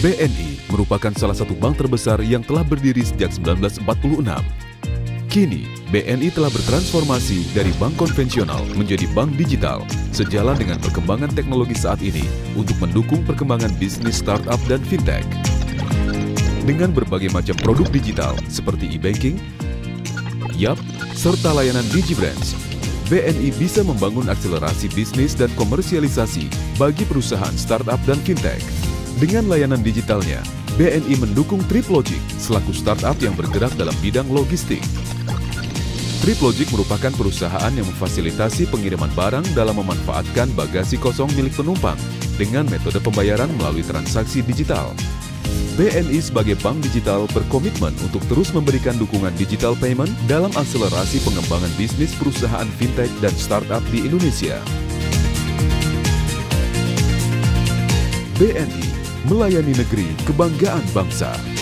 BNI merupakan salah satu bank terbesar yang telah berdiri sejak 1946. Kini, BNI telah bertransformasi dari bank konvensional menjadi bank digital, sejalan dengan perkembangan teknologi saat ini untuk mendukung perkembangan bisnis startup dan fintech. Dengan berbagai macam produk digital seperti e-banking, Yap, serta layanan DigiBranch, BNI bisa membangun akselerasi bisnis dan komersialisasi bagi perusahaan startup dan fintech. Dengan layanan digitalnya, BNI mendukung Triplogic selaku startup yang bergerak dalam bidang logistik. Triplogic merupakan perusahaan yang memfasilitasi pengiriman barang dalam memanfaatkan bagasi kosong milik penumpang dengan metode pembayaran melalui transaksi digital. BNI sebagai bank digital berkomitmen untuk terus memberikan dukungan digital payment dalam akselerasi pengembangan bisnis perusahaan fintech dan startup di Indonesia. BNI melayani negeri, kebanggaan bangsa.